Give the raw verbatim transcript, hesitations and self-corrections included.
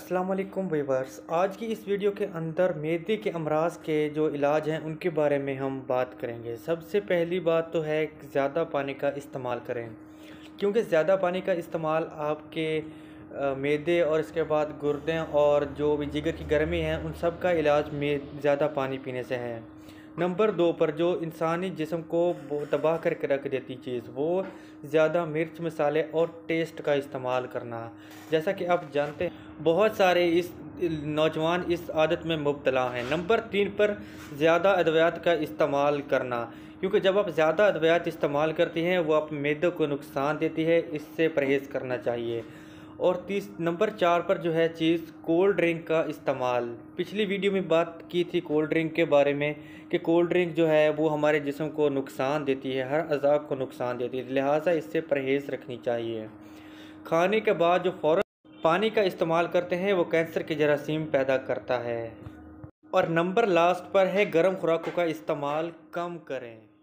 अस्सलाम वालेकुम व्यूअर्स, आज की इस वीडियो के अंदर मेदे के अमराज के जो इलाज हैं उनके बारे में हम बात करेंगे। सबसे पहली बात तो है ज़्यादा पानी का इस्तेमाल करें, क्योंकि ज़्यादा पानी का इस्तेमाल आपके मेदे और इसके बाद गुर्दे और जो भी जिगर की गर्मी है उन सब का इलाज में ज़्यादा पानी पीने से है। नंबर दो पर जो इंसानी जिस्म को तबाह करके रख देती चीज़ वो ज़्यादा मिर्च मसाले और टेस्ट का इस्तेमाल करना। जैसा कि आप जानते हैं बहुत सारे इस नौजवान इस आदत में मुब्तला हैं। नंबर तीन पर ज़्यादा अद्वियात का इस्तेमाल करना, क्योंकि जब आप ज़्यादा अद्वियात इस्तेमाल करती हैं वो आप मैदे को नुकसान देती है, इससे परहेज़ करना चाहिए। और तीस नंबर चार पर जो है चीज़ कोल्ड ड्रिंक का इस्तेमाल। पिछली वीडियो में बात की थी कोल्ड ड्रिंक के बारे में कि कोल्ड ड्रिंक जो है वो हमारे जिस्म को नुकसान देती है, हर अज़ाब को नुकसान देती है, लिहाजा इससे परहेज़ रखनी चाहिए। खाने के बाद जो फ़ौरन पानी का इस्तेमाल करते हैं वो कैंसर के जरासीम पैदा करता है। और नंबर लास्ट पर है गर्म खुराकों का इस्तेमाल कम करें।